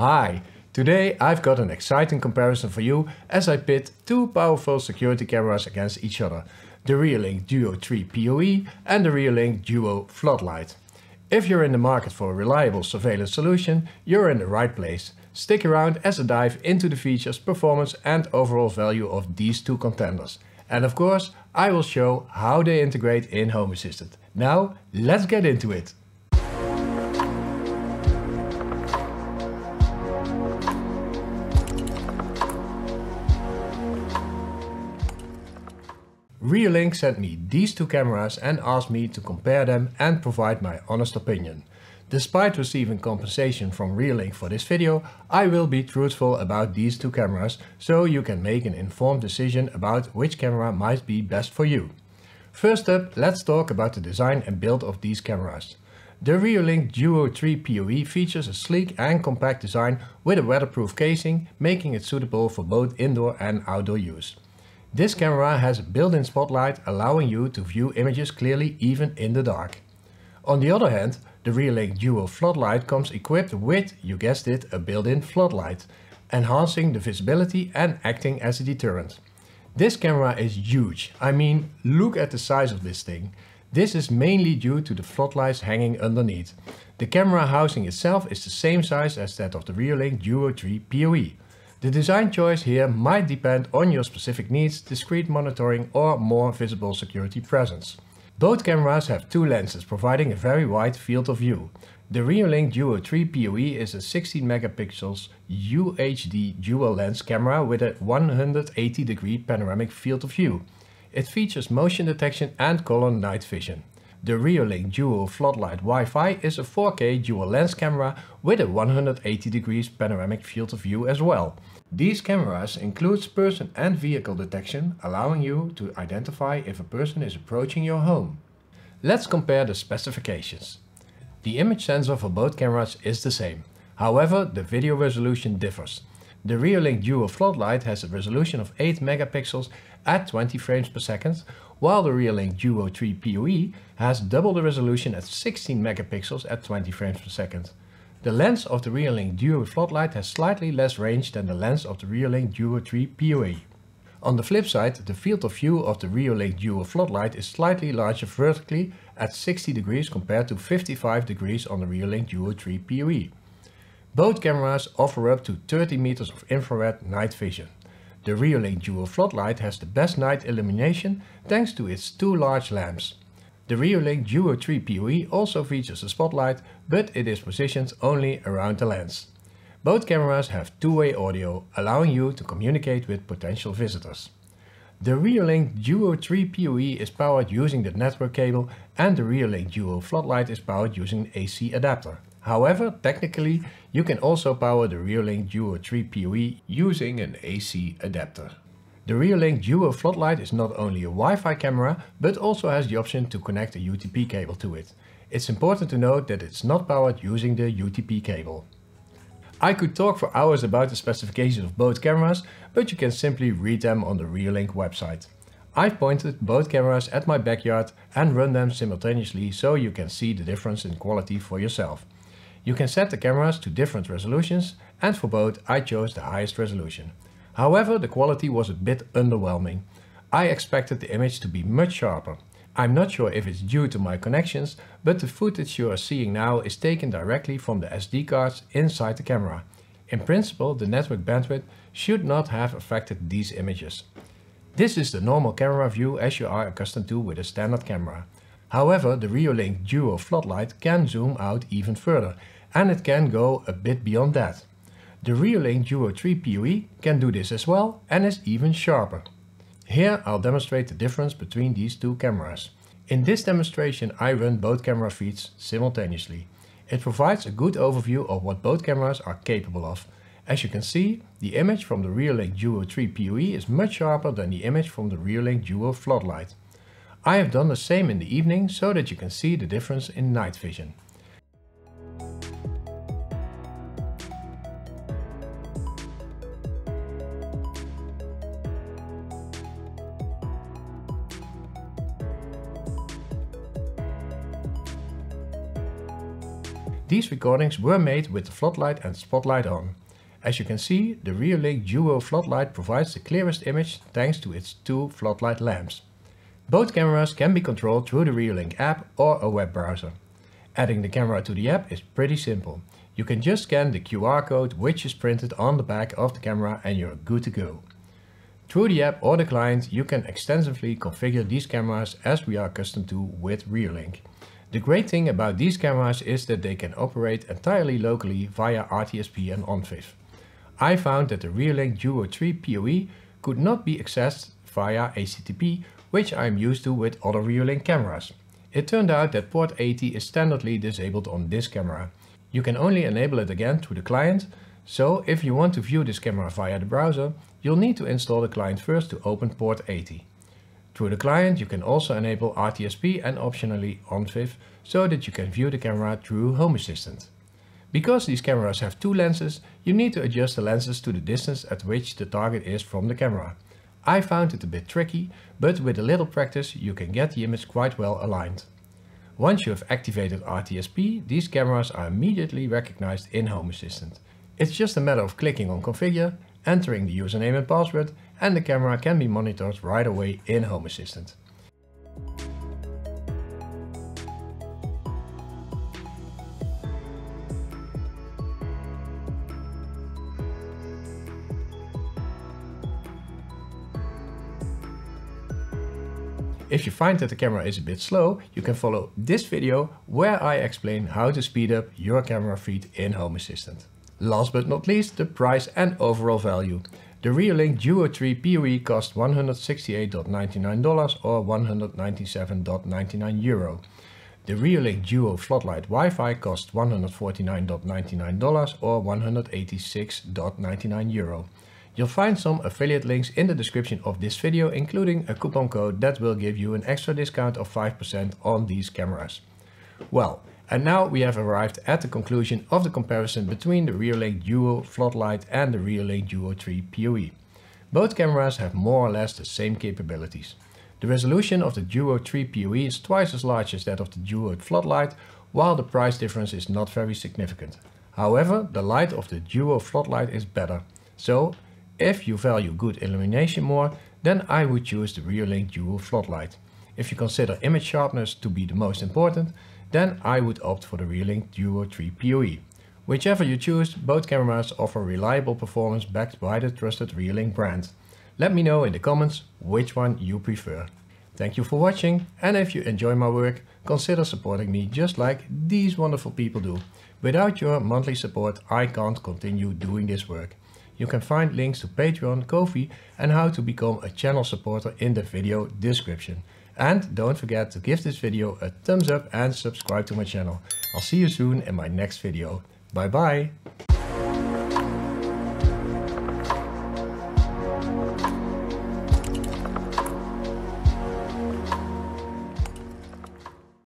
Hi, today I've got an exciting comparison for you as I pit two powerful security cameras against each other, the Reolink Duo 3 PoE and the Reolink Duo Floodlight. If you're in the market for a reliable surveillance solution, you're in the right place. Stick around as I dive into the features, performance and overall value of these two contenders. And of course, I will show how they integrate in Home Assistant. Now, let's get into it. Reolink sent me these two cameras and asked me to compare them and provide my honest opinion. Despite receiving compensation from Reolink for this video, I will be truthful about these two cameras so you can make an informed decision about which camera might be best for you. First up, let's talk about the design and build of these cameras. The Reolink Duo 3 PoE features a sleek and compact design with a weatherproof casing, making it suitable for both indoor and outdoor use. This camera has a built-in spotlight allowing you to view images clearly even in the dark. On the other hand, the Reolink Duo Floodlight comes equipped with, you guessed it, a built-in floodlight, enhancing the visibility and acting as a deterrent. This camera is huge. I mean, look at the size of this thing. This is mainly due to the floodlights hanging underneath. The camera housing itself is the same size as that of the Reolink Duo 3 PoE. The design choice here might depend on your specific needs, discrete monitoring or more visible security presence. Both cameras have two lenses providing a very wide field of view. The Reolink Duo 3 PoE is a 16 megapixels UHD dual lens camera with a 180 degree panoramic field of view. It features motion detection and color night vision. The Reolink Duo Floodlight Wi-Fi is a 4K dual lens camera with a 180 degrees panoramic field of view as well. These cameras include person and vehicle detection, allowing you to identify if a person is approaching your home. Let's compare the specifications. The image sensor for both cameras is the same. However, the video resolution differs. The Reolink Duo Floodlight has a resolution of 8 megapixels at 20 frames per second, while the Reolink Duo 3 PoE has double the resolution at 16 megapixels at 20 frames per second. The lens of the Reolink Duo Floodlight has slightly less range than the lens of the Reolink Duo 3 PoE. On the flip side, the field of view of the Reolink Duo Floodlight is slightly larger vertically at 60 degrees compared to 55 degrees on the Reolink Duo 3 PoE. Both cameras offer up to 30 meters of infrared night vision. The Reolink Duo Floodlight has the best night illumination thanks to its two large lamps. The Reolink Duo 3 PoE also features a spotlight, but it is positioned only around the lens. Both cameras have two-way audio, allowing you to communicate with potential visitors. The Reolink Duo 3 PoE is powered using the network cable and the Reolink Duo Floodlight is powered using an AC adapter. However, technically, you can also power the Reolink Duo 3 PoE using an AC adapter. The Reolink Duo Floodlight is not only a Wi-Fi camera, but also has the option to connect a UTP cable to it. It's important to note that it's not powered using the UTP cable. I could talk for hours about the specifications of both cameras, but you can simply read them on the Reolink website. I've pointed both cameras at my backyard and run them simultaneously so you can see the difference in quality for yourself. You can set the cameras to different resolutions, and for both I chose the highest resolution. However, the quality was a bit underwhelming. I expected the image to be much sharper. I'm not sure if it's due to my connections, but the footage you are seeing now is taken directly from the SD cards inside the camera. In principle, the network bandwidth should not have affected these images. This is the normal camera view as you are accustomed to with a standard camera. However, the Reolink Duo Floodlight can zoom out even further, and it can go a bit beyond that. The Reolink Duo 3 PoE can do this as well and is even sharper. Here I'll demonstrate the difference between these two cameras. In this demonstration I run both camera feeds simultaneously. It provides a good overview of what both cameras are capable of. As you can see, the image from the Reolink Duo 3 PoE is much sharper than the image from the Reolink Duo Floodlight. I have done the same in the evening so that you can see the difference in night vision. These recordings were made with the floodlight and spotlight on. As you can see, the Reolink Duo Floodlight provides the clearest image thanks to its two floodlight lamps. Both cameras can be controlled through the Reolink app or a web browser. Adding the camera to the app is pretty simple. You can just scan the QR code which is printed on the back of the camera and you're good to go. Through the app or the client, you can extensively configure these cameras as we are accustomed to with Reolink. The great thing about these cameras is that they can operate entirely locally via RTSP and ONVIF. I found that the Reolink Duo 3 PoE could not be accessed via HTTP, which I am used to with other Reolink cameras. It turned out that port 80 is standardly disabled on this camera. You can only enable it again through the client, so if you want to view this camera via the browser, you'll need to install the client first to open port 80. Through the client you can also enable RTSP and optionally ONVIF, so that you can view the camera through Home Assistant. Because these cameras have two lenses, you need to adjust the lenses to the distance at which the target is from the camera. I found it a bit tricky, but with a little practice you can get the image quite well aligned. Once you have activated RTSP, these cameras are immediately recognized in Home Assistant. It's just a matter of clicking on Configure, entering the username and password, and the camera can be monitored right away in Home Assistant. If you find that the camera is a bit slow, you can follow this video where I explain how to speed up your camera feed in Home Assistant. Last but not least, the price and overall value. The Reolink Duo 3 PoE cost $168.99 or €197.99. The Reolink Duo Floodlight Wi-Fi cost $149.99 or €186.99. You'll find some affiliate links in the description of this video, including a coupon code that will give you an extra discount of 5% on these cameras. Well, and now we have arrived at the conclusion of the comparison between the Reolink Duo Floodlight and the Reolink Duo 3 PoE. Both cameras have more or less the same capabilities. The resolution of the Duo 3 PoE is twice as large as that of the Duo Floodlight, while the price difference is not very significant. However, the light of the Duo Floodlight is better. So, if you value good illumination more, then I would choose the Reolink Duo Floodlight. If you consider image sharpness to be the most important, then I would opt for the Reolink Duo 3 PoE. Whichever you choose, both cameras offer reliable performance backed by the trusted Reolink brand. Let me know in the comments which one you prefer. Thank you for watching, and if you enjoy my work, consider supporting me just like these wonderful people do. Without your monthly support, I can't continue doing this work. You can find links to Patreon, Ko-fi and how to become a channel supporter in the video description. And don't forget to give this video a thumbs up and subscribe to my channel. I'll see you soon in my next video. Bye bye!